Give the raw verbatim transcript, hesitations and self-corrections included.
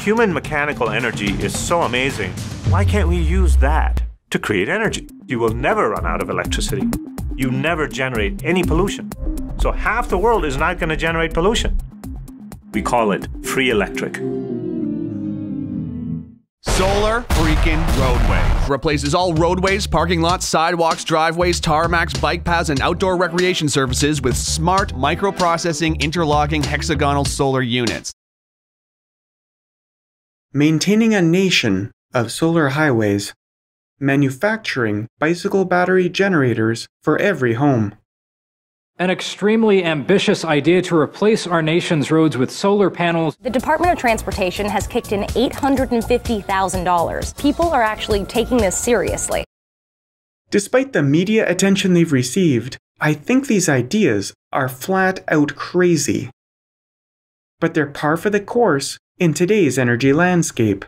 human mechanical energy is so amazing, why can't we use that to create energy? You will never run out of electricity. You never generate any pollution. So half the world is not going to generate pollution. We call it free electric. Solar freaking roadways. Replaces all roadways, parking lots, sidewalks, driveways, tarmacs, bike paths, and outdoor recreation surfaces with smart, microprocessing, interlocking, hexagonal solar units. Maintaining a nation of solar highways. Manufacturing bicycle battery generators for every home. An extremely ambitious idea to replace our nation's roads with solar panels. The Department of Transportation has kicked in eight hundred fifty thousand dollars. People are actually taking this seriously. Despite the media attention they've received, I think these ideas are flat out crazy. But they're par for the course in today's energy landscape.